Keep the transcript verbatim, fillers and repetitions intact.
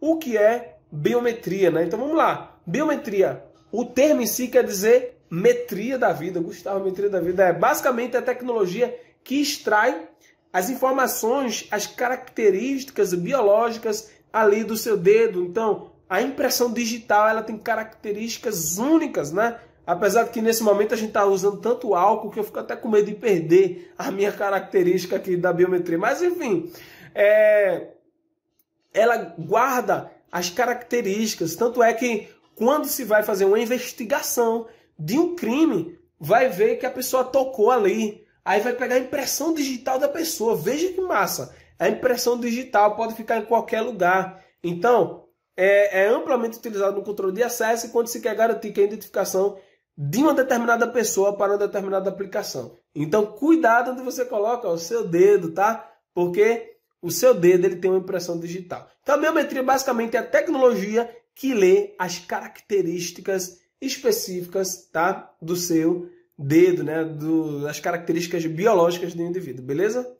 o que é biometria, né? Então vamos lá. Biometria, o termo em si quer dizer metria da vida. Gustavo, metria da vida é basicamente a tecnologia que extrai as informações, as características biológicas ali do seu dedo. Então, a impressão digital, ela tem características únicas, né? Apesar de que nesse momento a gente está usando tanto álcool que eu fico até com medo de perder a minha característica aqui da biometria. Mas enfim, é... ela guarda as características. Tanto é que quando se vai fazer uma investigação de um crime, vai ver que a pessoa tocou ali. Aí vai pegar a impressão digital da pessoa. Veja que massa. A impressão digital pode ficar em qualquer lugar. Então, é, é amplamente utilizado no controle de acesso quando se quer garantir que a identificação de uma determinada pessoa para uma determinada aplicação. Então, cuidado onde você coloca o seu dedo, tá? Porque o seu dedo ele tem uma impressão digital. Então, a biometria basicamente é a tecnologia que lê as características específicas, tá? Do seu dedo, né, do, das características biológicas do indivíduo, beleza?